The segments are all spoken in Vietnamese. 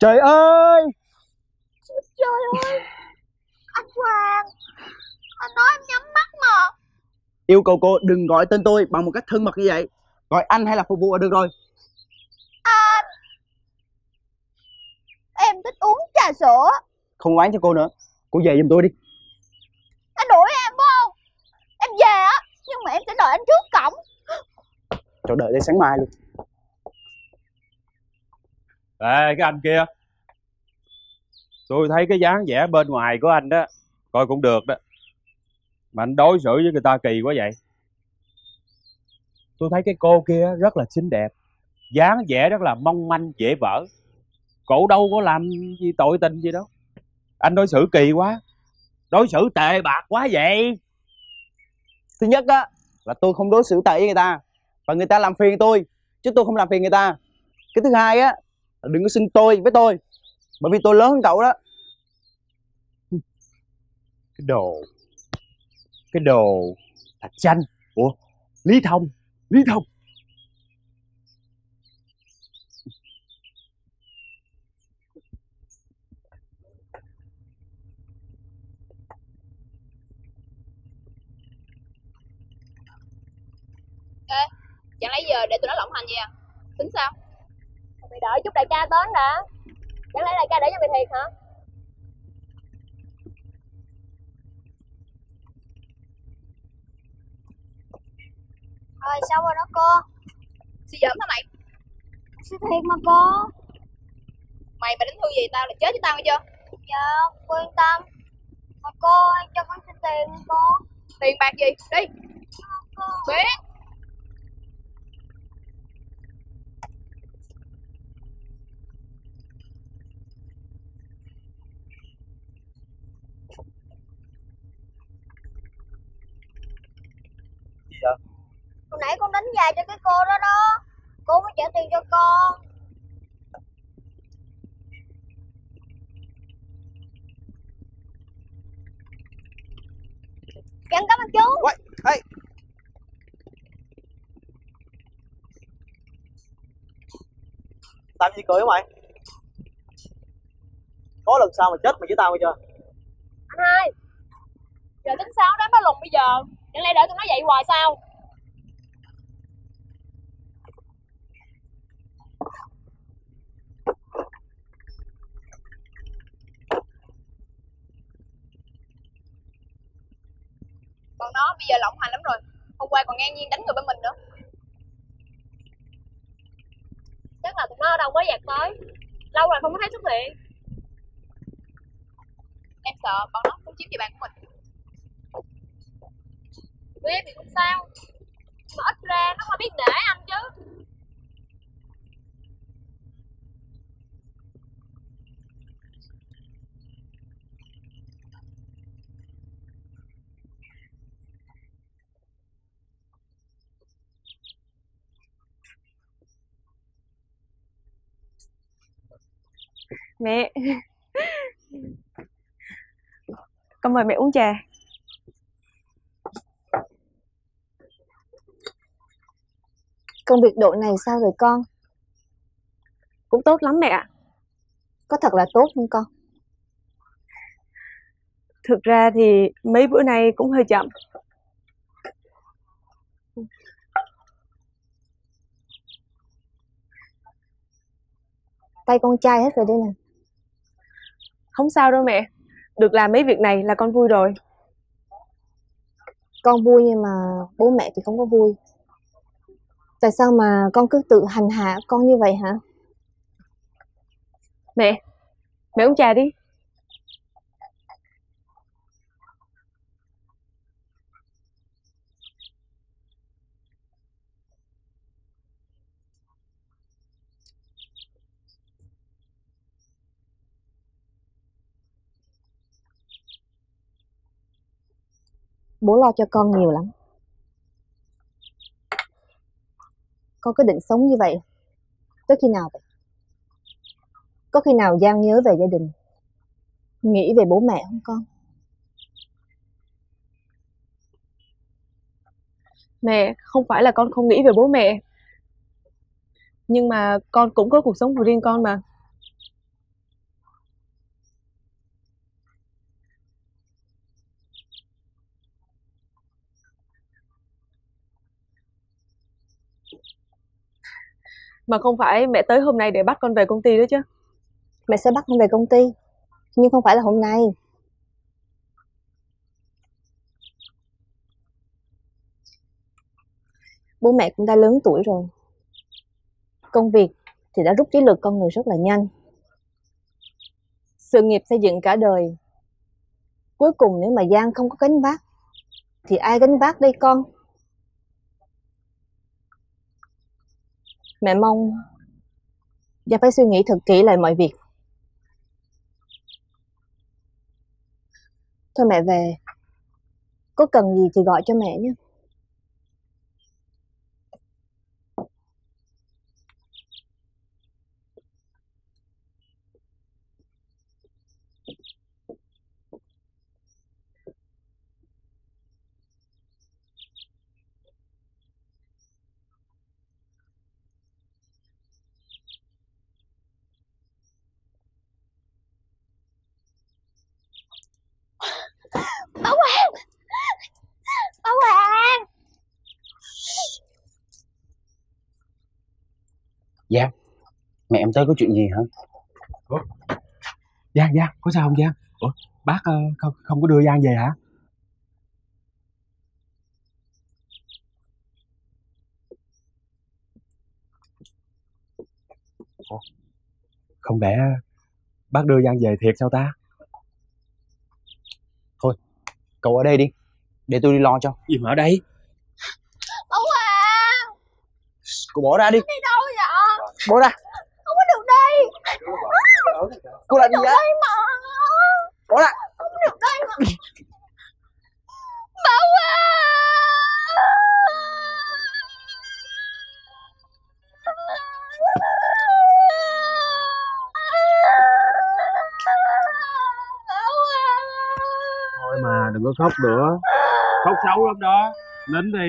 Trời ơi, trời ơi, anh Hoàng, anh nói em nhắm mắt mà. Yêu cầu cô đừng gọi tên tôi bằng một cách thân mật như vậy. Gọi anh hay là phục vụ là được rồi. À, em thích uống trà sữa. Không oán cho cô nữa, cô về giùm tôi đi. Anh đuổi em phải không? Em về á, nhưng mà em sẽ đợi anh trước cổng. Cho đợi đến sáng mai luôn. Ê, cái anh kia, tôi thấy cái dáng vẻ bên ngoài của anh đó coi cũng được đó, mà anh đối xử với người ta kỳ quá vậy. Tôi thấy cái cô kia rất là xinh đẹp, dáng vẻ rất là mong manh dễ vỡ, cổ đâu có làm gì tội tình gì đâu. Anh đối xử kỳ quá, đối xử tệ bạc quá vậy. Thứ nhất đó là tôi không đối xử tệ với người ta, và người ta làm phiền tôi chứ tôi không làm phiền người ta. Cái thứ hai á, đừng có xưng tôi với tôi, bởi vì tôi lớn hơn cậu đó. Cái đồ Thạch Chanh. Ủa, Lý Thông. Ê, chẳng lẽ giờ để tụi nó lỏng hành vậy à? Tính sao? Mày đợi chút đại ca đến đã. Chẳng lẽ đại ca để cho mày thiệt hả? Rồi xong rồi đó cô. Suy giỡn hả mày? Suy thiệt mà cô. Mày mà đánh thương gì tao là chết với tao nghe chưa? Dạ, cô yên tâm. Mà cô, anh cho con xin tiền nha cô. Tiền bạc gì? Đi. Biết. Hồi nãy con đánh dài cho cái cô đó đó, cô mới trả tiền cho con. Cảm ơn anh chú. Quay, hey. Làm gì cười hả mày? Có lần sau mà chết mày với tao hay chưa? Anh hai, giờ tính sao đám ba lùng bây giờ? Chẳng lẽ để tụi nó dậy hoài sao? Còn nó bây giờ lỏng hành lắm rồi. Hôm qua còn ngang nhiên đánh người bên mình nữa. Chắc là tụi nó ở đâu mới dạt tới. Lâu rồi không có thấy xuất hiện. Em sợ bọn nó cũng chiếm địa bàn của mình. Biết thì không sao, mà ít ra nó mà biết nể anh chứ. Mẹ, con mời mẹ uống trà. Công việc đội này sao rồi con? Cũng tốt lắm mẹ ạ. Có thật là tốt không con? Thực ra thì mấy bữa nay cũng hơi chậm. Tay con trai hết rồi đây nè. Không sao đâu mẹ. Được làm mấy việc này là con vui rồi. Con vui nhưng mà bố mẹ thì không có vui. Tại sao mà con cứ tự hành hạ con như vậy hả? Mẹ uống trà đi. Bố lo cho con nhiều lắm. Con cứ định sống như vậy tới khi nào vậy? Có khi nào Giang nhớ về gia đình, nghĩ về bố mẹ không con? Mẹ, không phải là con không nghĩ về bố mẹ, nhưng mà con cũng có cuộc sống của riêng con mà. Mà không phải mẹ tới hôm nay để bắt con về công ty đó chứ? Mẹ sẽ bắt con về công ty, nhưng không phải là hôm nay. Bố mẹ cũng đã lớn tuổi rồi, công việc thì đã rút trí lực con người rất là nhanh. Sự nghiệp xây dựng cả đời, cuối cùng nếu mà Giang không có gánh vác thì ai gánh vác đây con? Mẹ mong Giang phải suy nghĩ thật kỹ lại mọi việc. Thôi mẹ về, có cần gì thì gọi cho mẹ nhé. Giang, mẹ em tới có chuyện gì hả? Ủa? Giang, có sao không Giang? Ủa, bác không có đưa Giang về hả? Ủa? Không lẽ bác đưa Giang về thiệt sao ta? Thôi, cậu ở đây đi, để tôi đi lo cho. Gì mà ở đây? Ông à! Cậu bỏ ra đi! Đi đâu vậy? Bỏ ra! Không có được đi! Cô làm gì vậy? Bỏ ra! Không được đây mà! Bảo à! Thôi mà đừng có khóc nữa, khóc xấu lắm đó. Nín đi,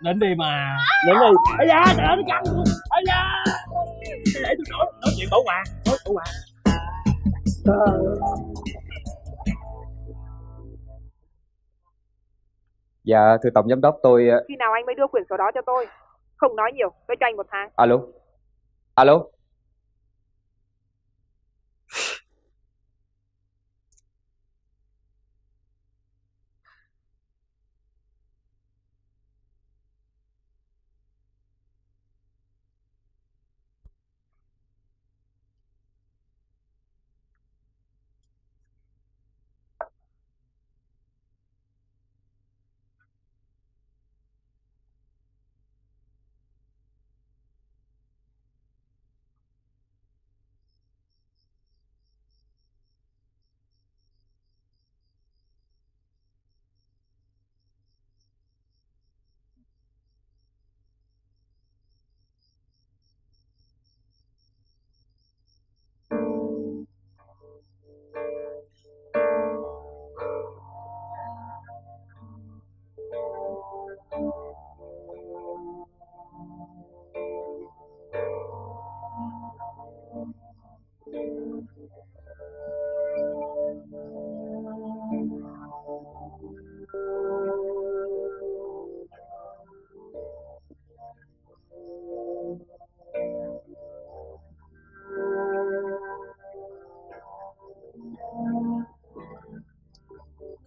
nín đi mà, nín đi. Ây da, trời ơi nó căng luôn. Ây da, để tôi nói chuyện bảo hòa, nói bảo hòa. Dạ thưa tổng giám đốc, tôi khi nào anh mới đưa quyển sổ đó cho tôi? Không nói nhiều, tôi cho anh 1 tháng. Alo, alo.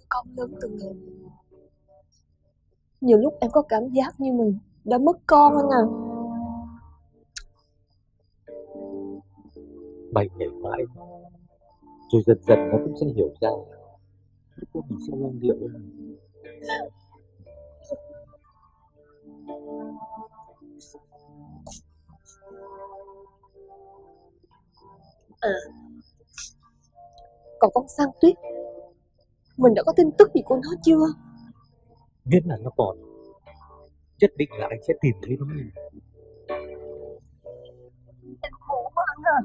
Con lớn từng ngày, nhiều lúc em có cảm giác như mình đã mất con anh à. Mày nghĩ mãi rồi dần dần nó cũng sẽ hiểu ra lúc mình sẽ ngang điệu. Còn con Sang Tuyết, mình đã có tin tức gì của nó chưa? Biết là nó còn, nhất định là anh sẽ tìm thấy nó. Anh khổ quá anh à.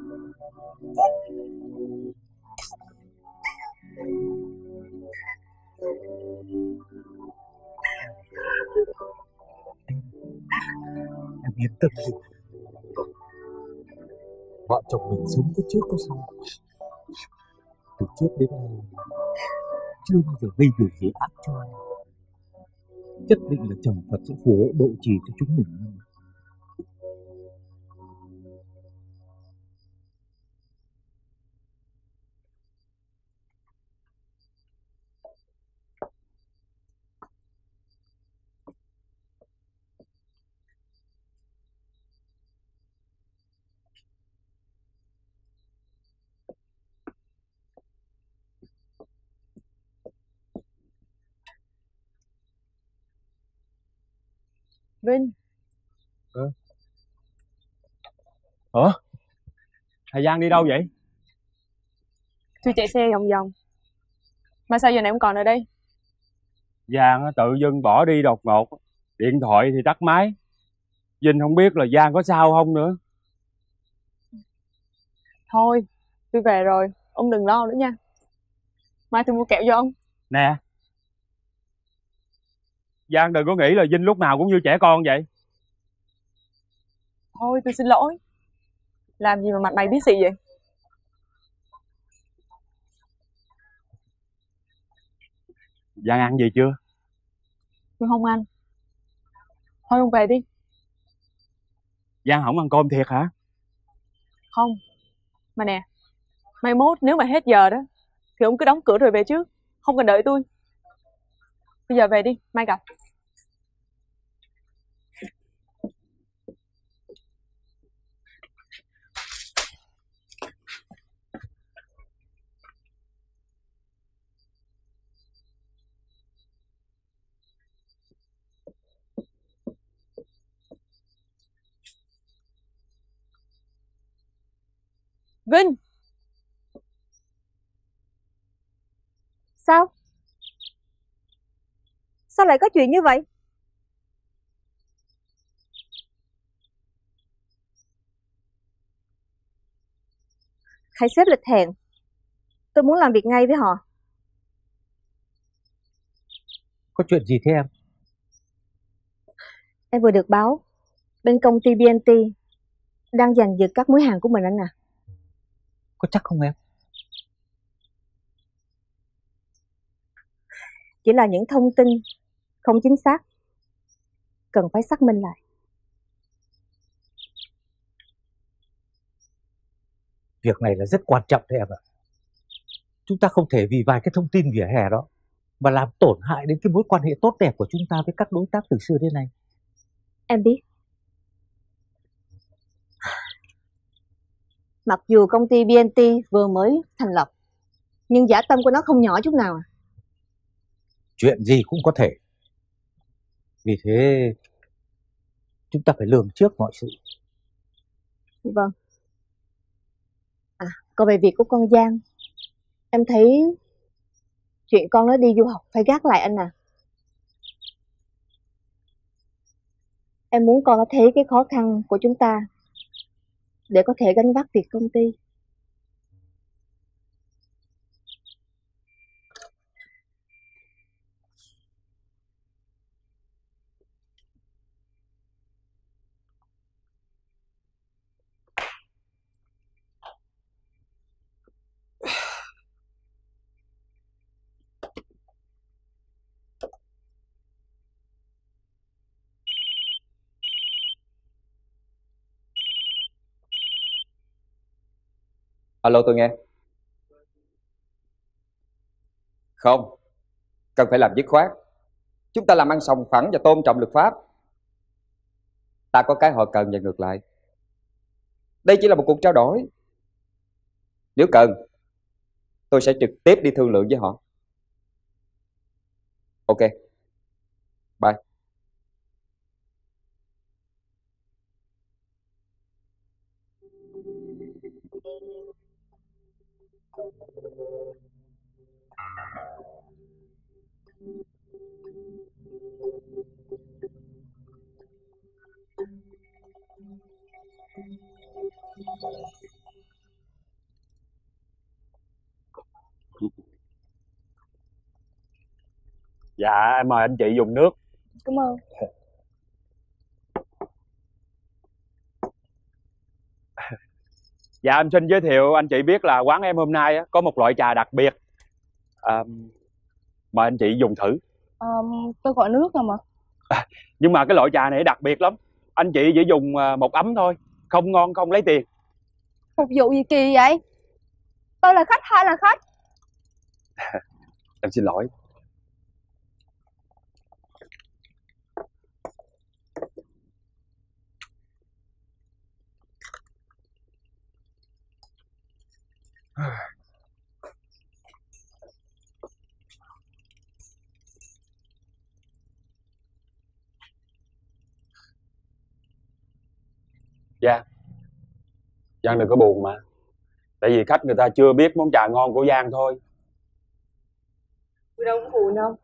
Em yên tâm đi, bọn chồng mình sống có trước có sau, từ trước đến nay chưa bao giờ gây được gì ác cho anh. nhất định là chồng Phật sẽ phù hộ độ trì cho chúng mình. Vinh. Ủa? Hà Giang đi đâu vậy? Tôi chạy xe vòng vòng. Mà sao giờ này không còn ở đây? Giang tự dưng bỏ đi đột ngột. Điện thoại thì tắt máy. Vinh không biết là Giang có sao không nữa. Thôi, tôi về rồi. Ông đừng lo nữa nha. Mai tôi mua kẹo cho ông. Nè, Giang đừng có nghĩ là Vinh lúc nào cũng như trẻ con vậy. Thôi tôi xin lỗi. Làm gì mà mặt mày bí xị vậy? Giang ăn gì chưa? Tôi không ăn. Thôi ông về đi. Giang không ăn cơm thiệt hả? Không. Mà nè, mai mốt nếu mà hết giờ đó thì ông cứ đóng cửa rồi về trước, không cần đợi tôi. Bây giờ về đi, mai gặp. Vinh. Sao? Sao lại có chuyện như vậy? Hãy xếp lịch hẹn. Tôi muốn làm việc ngay với họ. Có chuyện gì thế em? Em vừa được báo bên công ty BNT đang giành giật các mối hàng của mình anh à. Có chắc không em? Chỉ là những thông tin không chính xác, cần phải xác minh lại. Việc này là rất quan trọng đấy em ạ. Chúng ta không thể vì vài cái thông tin vỉa hè đó mà làm tổn hại đến cái mối quan hệ tốt đẹp của chúng ta với các đối tác từ xưa đến nay. Em biết. Mặc dù công ty BNT vừa mới thành lập, nhưng dã tâm của nó không nhỏ chút nào à. Chuyện gì cũng có thể. Vì thế chúng ta phải lường trước mọi sự. Vâng. À, còn về việc của con Giang, em thấy chuyện con nó đi du học phải gác lại anh à. Em muốn con nó thấy cái khó khăn của chúng ta để có thể gánh vác việc công ty. Alo, tôi nghe. Không, cần phải làm dứt khoát. Chúng ta làm ăn sòng phẳng và tôn trọng luật pháp. Ta có cái họ cần và ngược lại. Đây chỉ là một cuộc trao đổi. Nếu cần, tôi sẽ trực tiếp đi thương lượng với họ. Ok, bye. Dạ, em mời anh chị dùng nước. Cảm ơn. Dạ, em xin giới thiệu anh chị biết là quán em hôm nay có một loại trà đặc biệt. Mời anh chị dùng thử. Tôi gọi nước rồi mà. Nhưng mà cái loại trà này đặc biệt lắm, anh chị chỉ dùng một ấm thôi, không ngon không lấy tiền. Phục vụ gì kỳ vậy? Tôi là khách hay là khách? Em xin lỗi. Dạ, Giang đừng có buồn mà. Tại vì khách người ta chưa biết món trà ngon của Giang thôi. Tôi đâu có buồn đâu.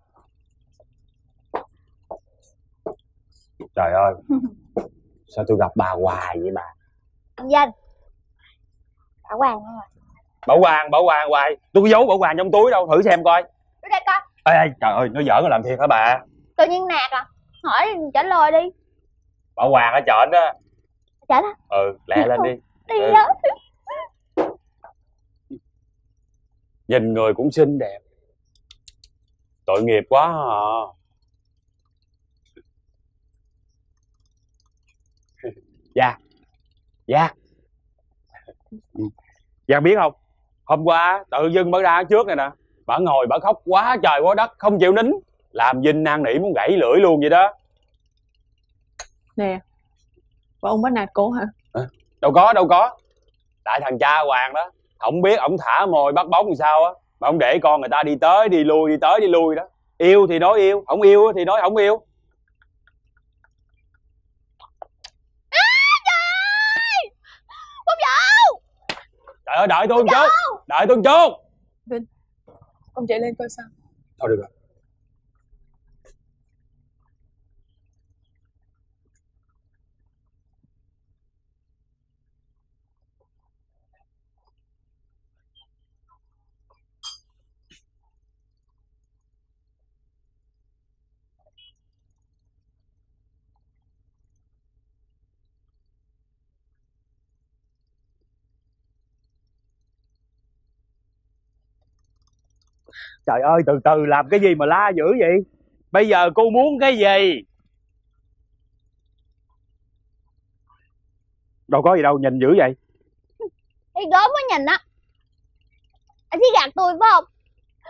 Trời ơi, sao tôi gặp bà hoài vậy mà? Anh Danh, bảo hoàng không ạ? Bảo hoàng hoài. Tôi có giấu bảo hoàng trong túi đâu, thử xem coi. Đưa đây coi. Ê, trời ơi, nó giỡn nó làm thiệt hả bà? Tự nhiên nạt à, hỏi trả lời đi. Bảo hoàng ở trển đó. Chả đó. Ừ, lẹ lên đi. Đi ừ. Đó. Nhìn người cũng xinh đẹp. Tội nghiệp quá à. Dạ. Dạ. Dạ biết không? Hôm qua tự dưng bả ra trước này nè, bả ngồi bả khóc quá trời quá đất, không chịu nín, làm Vinh năn nỉ muốn gãy lưỡi luôn vậy đó. Nè, và ông bắt nạt cô hả? À, đâu có. Tại thằng cha Hoàng đó, không biết ổng thả mồi bắt bóng làm sao á, mà ông để con người ta đi tới đi lui, đi tới đi lui đó. Yêu thì nói yêu, không yêu thì nói không yêu. À, trời! Không vô! Trời ơi, đợi tôi chút! Đợi tôi chút! Vinh, ông chạy lên coi sao. Thôi được rồi. Trời ơi, từ từ làm cái gì mà la dữ vậy? Bây giờ cô muốn cái gì? Đâu có gì đâu, nhìn dữ vậy? Thì gớm quá nhìn á. Anh chỉ gạt tôi phải không?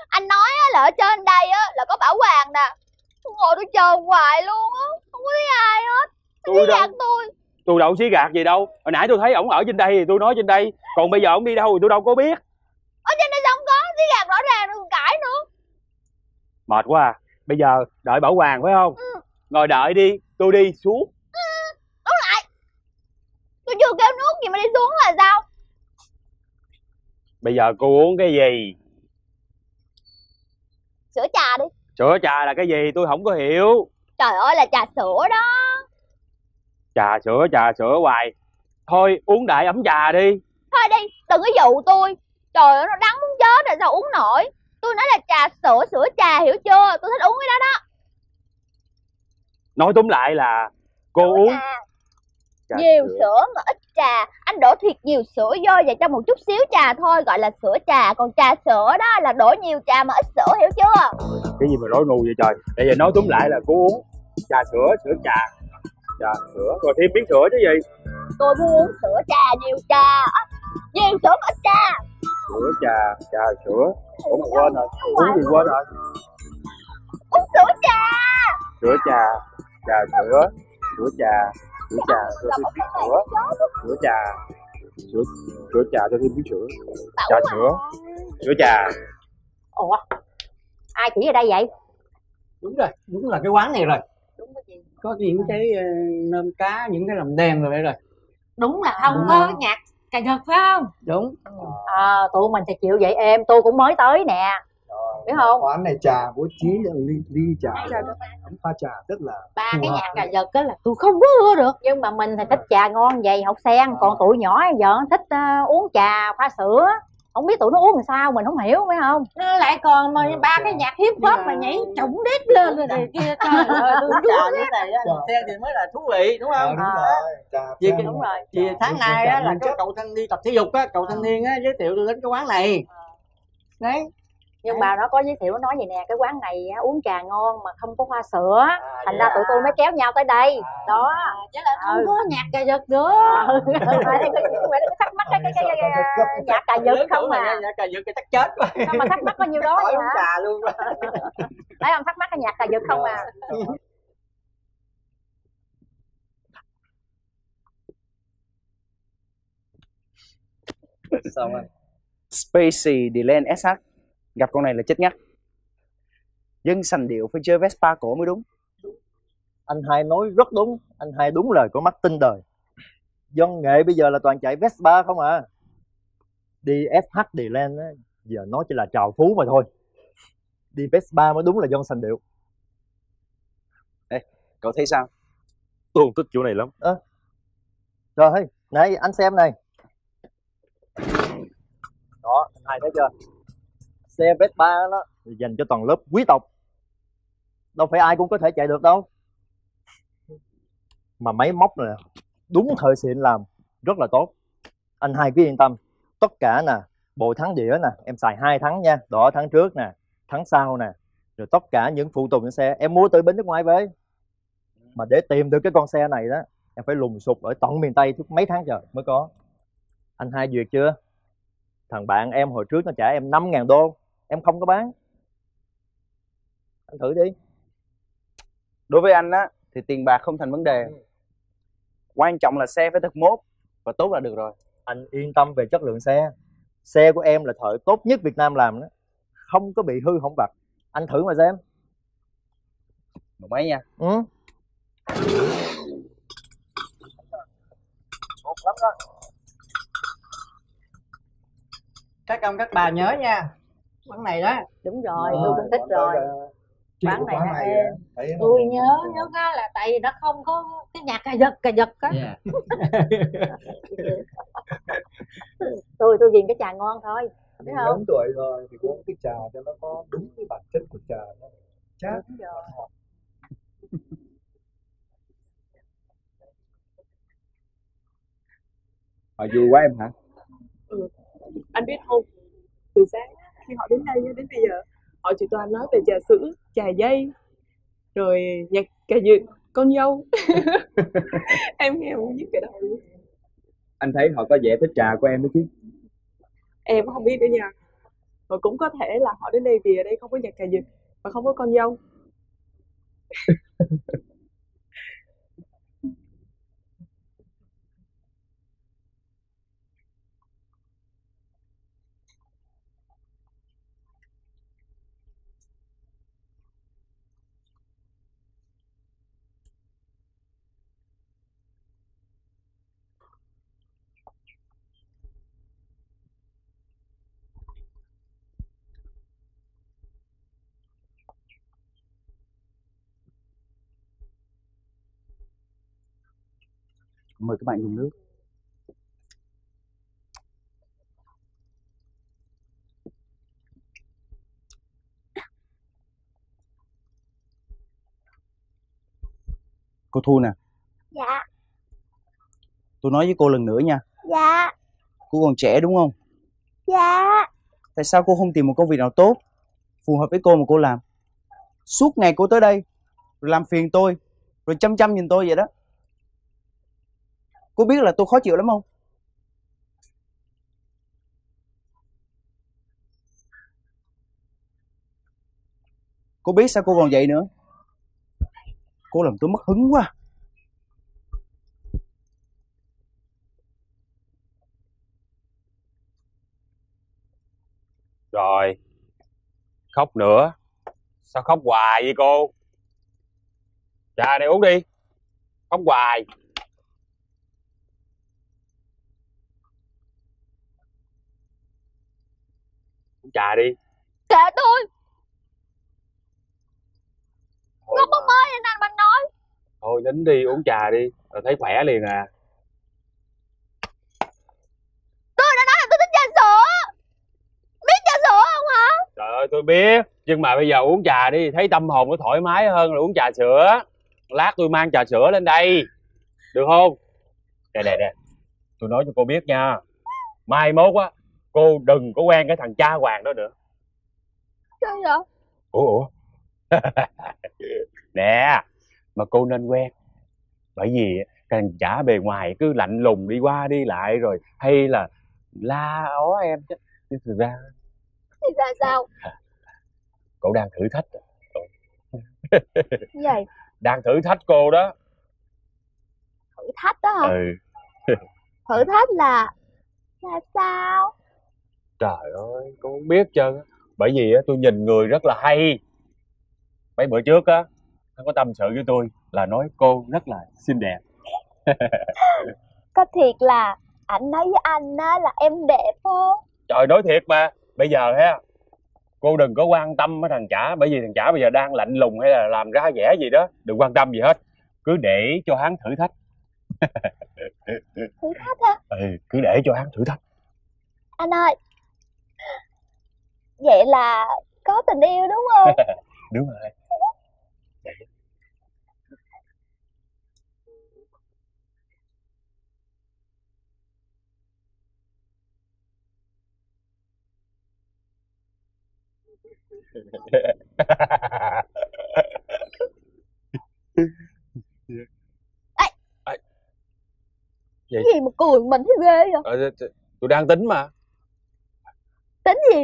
Anh nói là ở trên đây á là có bảo hoàng nè. Tôi ngồi tôi chờ hoài luôn á, không có thấy ai hết. Anh chỉ gạt tôi. Tôi đâu xí gạt gì đâu. Hồi nãy tôi thấy ổng ở trên đây thì tôi nói trên đây. Còn bây giờ ổng đi đâu thì tôi đâu có biết. Ở trên đây sao không có? Xí gạt rõ ràng rồi còn cãi nữa. Mệt quá à. Bây giờ đợi bảo hoàng phải không? Ừ. Ngồi đợi đi, tôi đi xuống. Ừ, đúng lại. Tôi chưa kêu nước gì mà đi xuống là sao? Bây giờ cô uống cái gì? Sữa trà đi. Sữa trà là cái gì? Tôi không có hiểu. Trời ơi, là trà sữa đó. Trà sữa hoài. Thôi uống đại ấm trà đi. Thôi đi, đừng có dụ tôi. Trời ơi, nó đắng muốn chết rồi, sao uống nổi. Tôi nói là trà sữa, sữa trà, hiểu chưa? Tôi thích uống cái đó đó. Nói tóm lại là cô sữa uống nhiều sữa mà ít trà. Anh đổ thiệt nhiều sữa vô và cho một chút xíu trà thôi, gọi là sữa trà. Còn trà sữa đó là đổ nhiều trà mà ít sữa, hiểu chưa? Cái gì mà rối nù vậy trời. Bây giờ nói tóm lại là cô uống trà sữa, sữa trà. Trà sữa, rồi thêm miếng sữa chứ gì. Tôi muốn uống sữa trà, nhiều trà. Nhiều sữa mà ít trà. Sữa trà, trà sữa. Ủa mà quên rồi, uống gì quên rồi. Uống sữa trà. Sữa trà, trà sữa. Sữa trà, sữa trà, tôi thêm miếng sữa. Sữa trà, sữa trà, tôi thêm miếng sữa. Trà sữa, sữa trà. Ủa, ai chỉ ở đây vậy? Đúng rồi, đúng là cái quán này rồi. Có những cái nêm cá, những cái làm đen rồi vậy rồi. Đúng là không có nhạc cài nhật phải không? Đúng. À, tụi mình sẽ chịu vậy em, tôi cũng mới tới nè. Biết không? Quán này trà bố trí ly trà, pha trà rất là ba cái nhạc cài nhật đó là tôi không có ưa được. Nhưng mà mình thì thích trà ngon vậy, học sen. Còn tụi nhỏ giờ thích uống trà pha sữa. Không biết tụi nó uống làm sao, mình không hiểu phải không? Nó lại còn mà ba cái nhạc hip hop mà nhảy trụng đít lên rồi này kia. Trời ơi, tôi trà như này á, xe thì mới là thú vị đúng không? Đúng rồi. Vì tháng nay á là cái cậu thanh niên tập thể dục á, cậu thanh niên á giới thiệu tôi đến cái quán này. Đấy. nhưng mà nó có giới thiệu, nó nói vậy nè, cái quán này uống trà ngon mà không có hoa sữa, thành ra tụi tôi mới kéo nhau tới đây đó, chứ là không có nhạc cà giật nữa. Mày đừng có thắc mắc cái nhạc cà giật không à, nhạc cà giật thì chắc chết rồi. Sao mà thắc mắc có nhiêu đó vậy hả? Trà luôn rồi. Đấy, ông thắc mắc cái nhạc cà giật không à. Xong rồi. Spacey Dylan SH gặp con này là chết ngắt. Dân sành điệu phải chơi Vespa cổ mới đúng. Anh hai nói rất đúng, anh hai đúng lời có mắt tin đời. Dân nghệ bây giờ là toàn chạy Vespa không à. Đi SH Dylan á, giờ nói chỉ là trào phú mà thôi. Đi Vespa mới đúng là dân sành điệu. Ê, cậu thấy sao? Tôi không thích chỗ này lắm. À, rồi, này anh xem này. Đó, anh hai thấy chưa? Xe Vespa đó dành cho toàn lớp quý tộc, đâu phải ai cũng có thể chạy được đâu. Mà máy móc này đúng thời xịn làm, rất là tốt. Anh hai cứ yên tâm, tất cả nè, bộ thắng đĩa nè, em xài 2 tháng nha. Đó, tháng trước nè, tháng sau nè, rồi tất cả những phụ tùng trên xe em mua từ bên nước ngoài về. Mà để tìm được cái con xe này đó, em phải lùng sục ở tận miền Tây mấy tháng trời mới có. Anh hai duyệt chưa? Thằng bạn em hồi trước nó trả em 5.000 đô, em không có bán. Anh thử đi. Đối với anh á thì tiền bạc không thành vấn đề, quan trọng là xe phải thật mốt và tốt là được rồi. Anh yên tâm về chất lượng xe. Xe của em là thợ tốt nhất Việt Nam làm đó, không có bị hư hỏng vặt. Anh thử mà xem. Một máy nha. Ừ. Tốt lắm đó. Các ông các bà nhớ nha, quán này đó. Đúng rồi, tôi cũng thích rồi. Quán này là em. Tôi nhớ đó là tại vì nó không có cái nhạc cà giật á. Yeah. tôi ghiền cái trà ngon thôi, đúng không? Đúng tuổi rồi thì uống cái trà cho nó có đúng cái bản chất của trà đó. Chắc. Đúng rồi. Họ vui quá em hả? Ừ. Anh biết không, từ sáng khi họ đến đây đến bây giờ họ chỉ toàn nói về trà sữa, trà dây, rồi nhạc cà dược, con dâu. Em nghe muốn dứt cái đầu. Anh thấy họ có vẻ thích trà của em đấy chứ. Em không biết nữa nha. Rồi cũng có thể là họ đến đây vì ở đây không có nhạc cà dược và không có con dâu. Mời các bạn dùng nước. Cô Thu nè. Dạ. Tôi nói với cô lần nữa nha. Dạ. Cô còn trẻ đúng không? Dạ. Tại sao cô không tìm một công việc nào tốt, phù hợp với cô mà cô làm? Suốt ngày cô tới đây, rồi làm phiền tôi, rồi chăm chăm nhìn tôi vậy đó. Cô biết là tôi khó chịu lắm không? Cô biết sao cô còn vậy nữa? Cô làm tôi mất hứng quá. Rồi, khóc nữa. Sao khóc hoài vậy cô? Trà này uống đi. Khóc hoài. Trà đi. Kệ tôi. Nó có mới nên mình nói. Thôi nín đi, uống trà đi. Rồi thấy khỏe liền à. Tôi đã nói là tôi thích trà sữa. Biết trà sữa không hả? Trời ơi tôi biết. Nhưng mà bây giờ uống trà đi, thấy tâm hồn nó thoải mái hơn là uống trà sữa. Lát tôi mang trà sữa lên đây, được không? Nè, tôi nói cho cô biết nha, mai mốt á cô đừng có quen cái thằng cha hoàng đó nữa. Sao vậy? Ủa? Nè, mà cô nên quen. Bởi vì cái thằng chả bề ngoài cứ lạnh lùng đi qua đi lại rồi hay là la ó em chứ. Thực ra... Thì ra sao? Cậu đang thử thách. Cái gì? Đang thử thách cô đó. Thử thách đó hả? Ừ. Thử thách là sao? Trời ơi, cô không biết chứ. Bởi vì tôi nhìn người rất là hay. Mấy bữa trước á, nó có tâm sự với tôi là nói cô rất là xinh đẹp. Có thiệt là ảnh nói với anh á là em đẹp không? Trời, nói thiệt mà. Bây giờ ha, cô đừng có quan tâm với thằng chả, bởi vì thằng chả bây giờ đang lạnh lùng hay là làm ra vẻ gì đó, đừng quan tâm gì hết, cứ để cho hắn thử thách. Thử thách hả? Ừ, cứ để cho hắn thử thách. Anh ơi, vậy là có tình yêu đúng không? Đúng rồi. Ê, cái gì mà cười mình thấy ghê vậy? Tôi đang tính mà. Tính gì?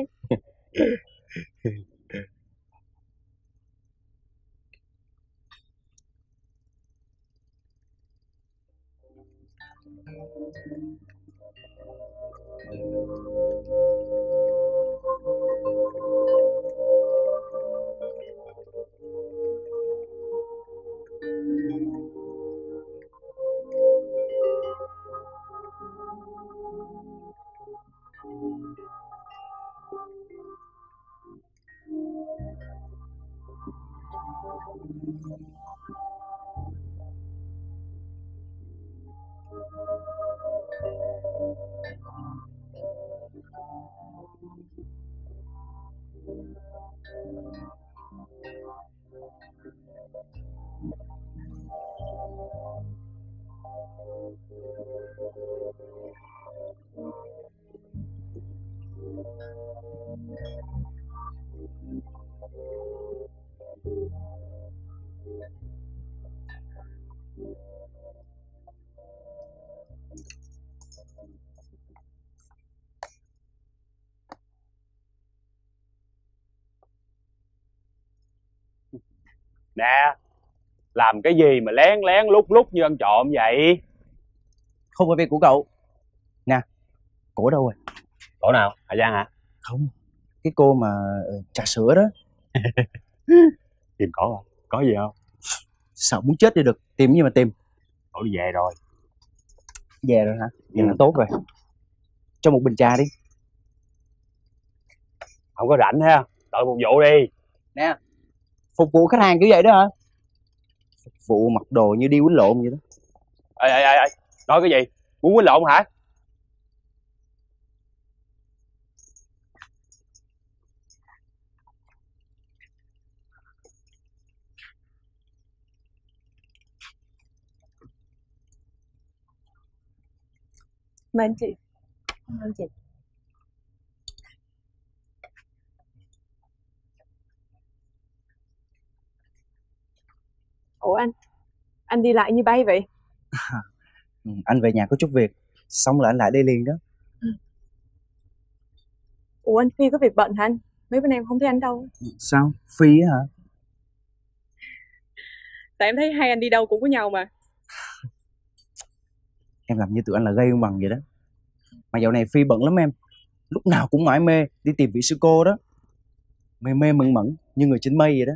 Nè, làm cái gì mà lén lén lút lút như ăn trộm vậy? Không phải việc của cậu. Nè, cổ đâu rồi? Cổ nào? Hà Giang hả? Không, cái cô mà trà sữa đó. Tìm cổ không? Có gì không? Sợ muốn chết đi được, tìm gì mà tìm. Cổ đi về rồi. Về rồi hả? Vậy là tốt rồi. Cho một bình trà đi. Không có rảnh ha, tự phục vụ đi. Nè, phục vụ khách hàng kiểu vậy đó hả? Phục vụ mặc đồ như đi quýnh lộn vậy đó. Ê, nói cái gì? Muốn quýnh lộn hả? Mời anh chị. Mời anh chị. Ủa anh đi lại như bay vậy? À, anh về nhà có chút việc, xong là anh lại đây liền đó. Ủa anh Phi có việc bận hả anh? Mấy bên em không thấy anh đâu. Sao? Phi hả? Tại em thấy hai anh đi đâu cũng có nhau mà. Em làm như tụi anh là gây không bằng vậy đó. Mà dạo này Phi bận lắm em, lúc nào cũng mãi mê đi tìm vị sư cô đó. Mê mê mẩn mẩn như người trên mây vậy đó.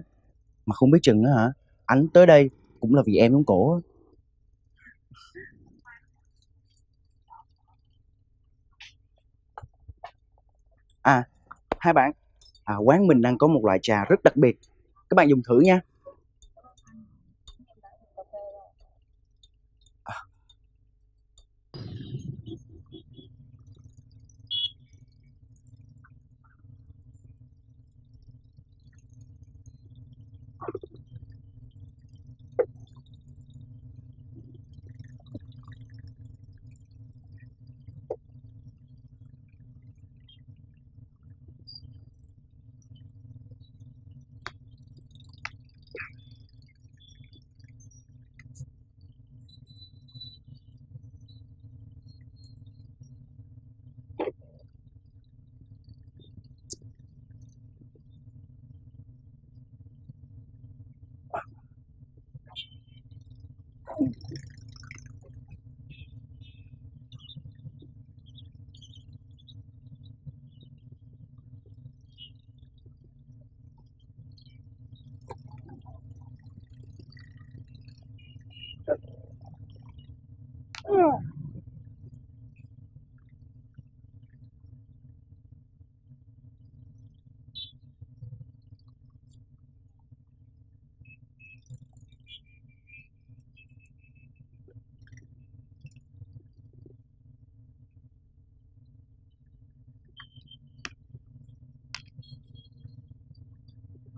Mà không biết chừng nữa hả, anh tới đây cũng là vì em giống cổ. À, hai bạn, quán mình đang có một loại trà rất đặc biệt, các bạn dùng thử nha.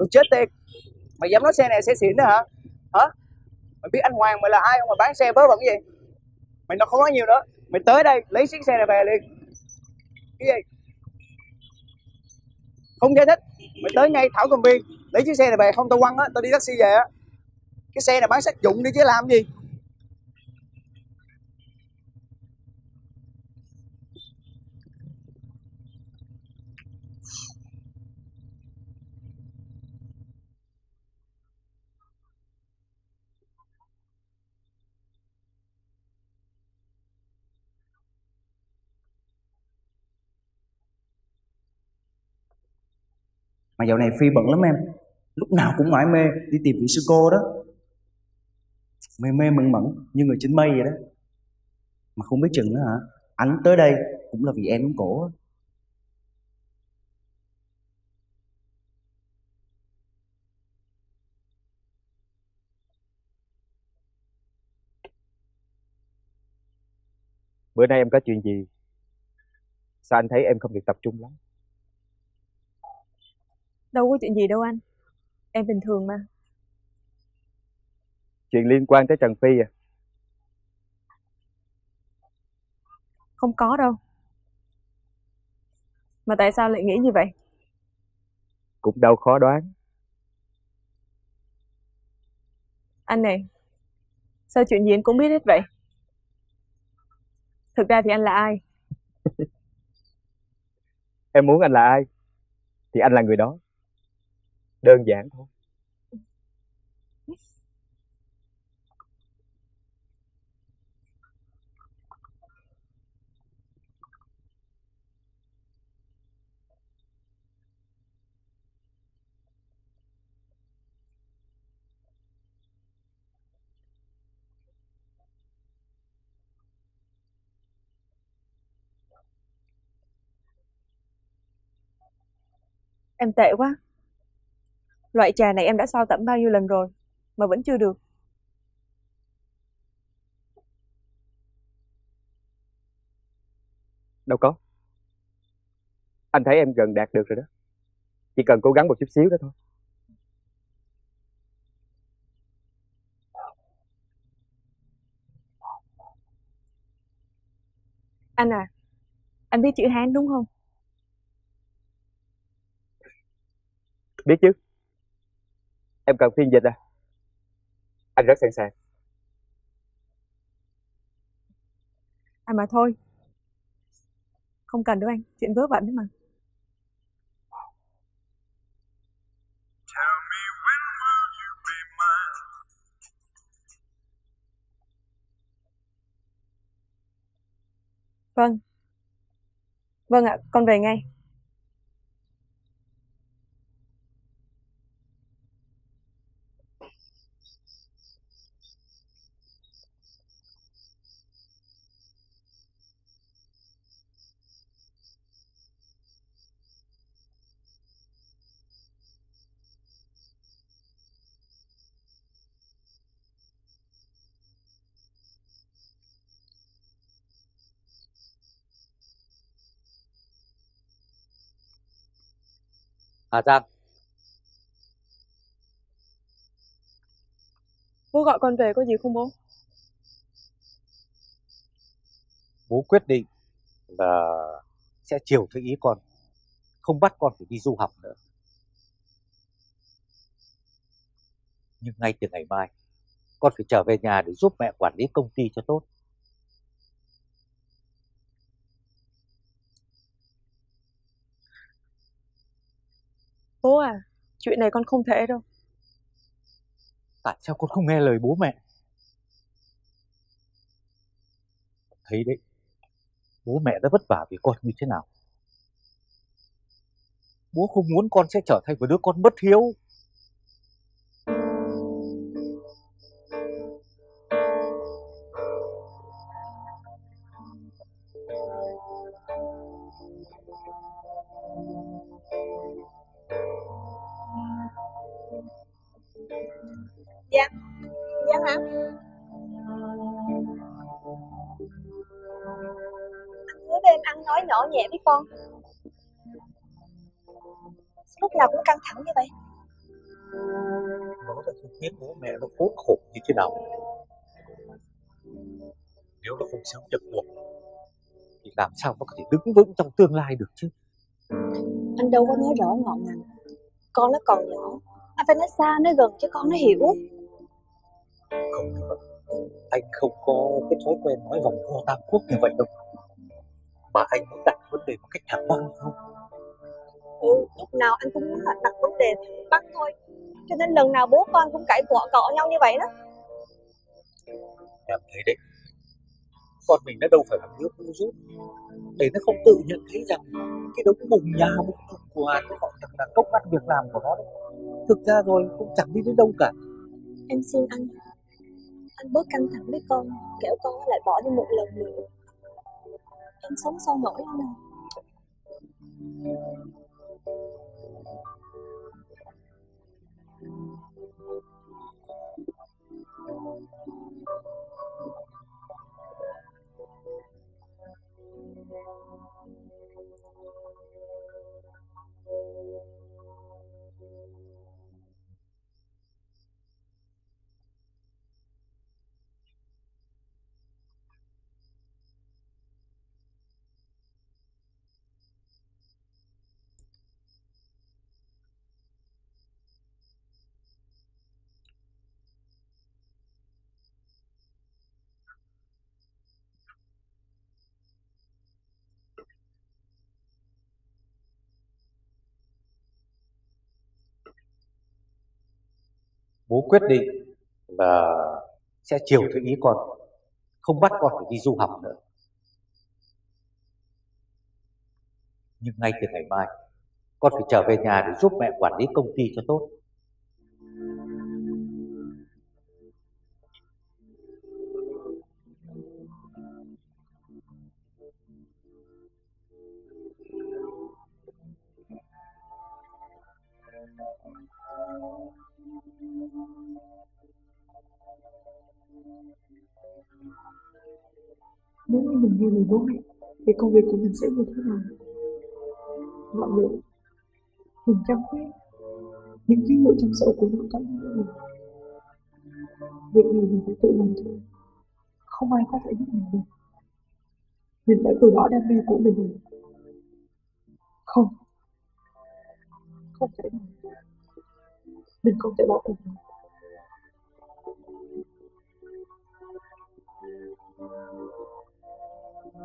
Tôi chết tiệt, mày dám nói xe này xe xịn đó hả? Hả? Mày biết anh Hoàng mày là ai không mà bán xe vớ vẩn gì? Mày nó không nói nhiều nữa, mày tới đây lấy chiếc xe này về liền. Cái gì? Không giải thích, mày tới ngay Thảo Cầm Viên lấy chiếc xe này về, không tao quăng á, tao đi taxi về á. Cái xe này bán sát dụng đi chứ làm gì? Mà dạo này Phi bận lắm em, lúc nào cũng mãi mê đi tìm vị sư cô đó, mê mê mẩn mẩn như người chín mây vậy đó. Mà không biết chừng nữa hả, ảnh tới đây cũng là vì em uống cổ đó. Bữa nay em có chuyện gì? Sao anh thấy em không được tập trung lắm? Đâu có chuyện gì đâu anh, em bình thường mà. Chuyện liên quan tới Trần Phi à? Không có đâu. Mà tại sao lại nghĩ như vậy? Cũng đâu khó đoán. Anh này, sao chuyện gì anh cũng biết hết vậy? Thực ra thì anh là ai? Em muốn anh là ai thì anh là người đó. Đơn giản thôi. Em tệ quá. Loại trà này em đã so tẩm bao nhiêu lần rồi mà vẫn chưa được. Đâu có. Anh thấy em gần đạt được rồi đó. Chỉ cần cố gắng một chút xíu đó thôi. Anh à, anh biết chữ Hán đúng không? Biết chứ. Em cần phiên dịch à? Anh rất sẵn sàng. À mà thôi, không cần đâu anh, chuyện vớ vẩn đấy mà. Vâng. Vâng ạ, con về ngay. Hà Giang, bố gọi con về có gì không bố? Bố quyết định là sẽ chiều theo ý con, không bắt con phải đi du học nữa. nhưng ngay từ ngày mai con phải trở về nhà để giúp mẹ quản lý công ty cho tốt. Bố à, chuyện này con không thể đâu. Tại sao con không nghe lời bố mẹ? Thấy đấy, bố mẹ đã vất vả vì con như thế nào. Bố không muốn con sẽ trở thành một đứa con bất hiếu. Giang, Giang hả? Anh hứa với em ăn nói nhỏ nhẹ với con. Lúc nào cũng căng thẳng như vậy. Nó là không biết bố mẹ nó khốn khổ như thế nào. Nếu nó không sớm nhập cuộc thì làm sao nó có thể đứng vững trong tương lai được chứ. Anh đâu có nói rõ ngọn ngành. Con nó còn nhỏ, anh phải nói xa nói gần cho con nó hiểu. Không được. Anh không có cái thói quen nói vòng vo tam quốc như vậy đâu. Mà anh muốn đặt vấn đề một cách thẳng băng không? Ừ, lúc nào anh cũng muốn đặt vấn đề thẳng băng thôi. Cho nên lần nào bố con cũng cãi cọ nhau như vậy đó. Em thấy đấy, con mình nó đâu phải là đứa ngu dốt để nó không tự nhận thấy rằng cái đống bùng nhà bùng cục của Hà của họ chẳng là cốc ăn việc làm của nó đấy. Thực ra rồi cũng chẳng đi đến đâu cả. Em xin anh bớt căng thẳng với con, kẻo con lại bỏ đi một lần nữa. Em sống sao nổi thế nào? Bố quyết định là sẽ chiều theo ý con, không bắt con phải đi du học nữa. Nhưng ngay từ ngày mai, con phải trở về nhà để giúp mẹ quản lý công ty cho tốt. Nếu như mình nghe lời bố mẹ thì công việc của mình sẽ như thế nào? Ngọn lửa, mình cam quyết những ví dụ trong sổ của nó có nghĩa là việc này mình phải tự làm thôi, không ai có thể giúp mình được. Mình phải từ bỏ đam mê của mình. Không, không thể nào. Mình không thể bỏ cuộc.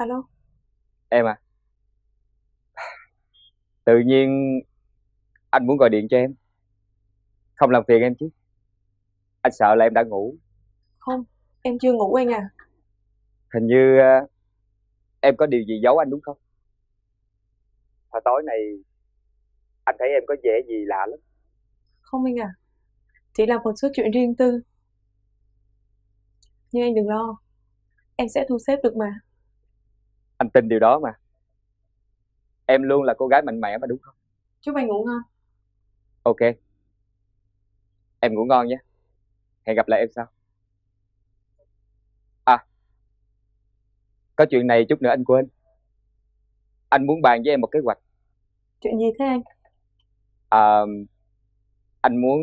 Alo. Em à, tự nhiên anh muốn gọi điện cho em. Không làm phiền em chứ? Anh sợ là em đã ngủ. Không, em chưa ngủ anh à. Hình như em có điều gì giấu anh đúng không? Hồi tối này anh thấy em có vẻ gì lạ lắm. Không anh à, chỉ là một số chuyện riêng tư. Nhưng anh đừng lo, em sẽ thu xếp được mà. Anh tin điều đó mà. Em luôn là cô gái mạnh mẽ mà đúng không? Chúc anh ngủ ngon. Ok, em ngủ ngon nhé. Hẹn gặp lại em sau. À, có chuyện này chút nữa anh quên. Anh muốn bàn với em một kế hoạch. Chuyện gì thế anh? À, anh muốn...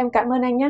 Em cảm ơn anh nhé.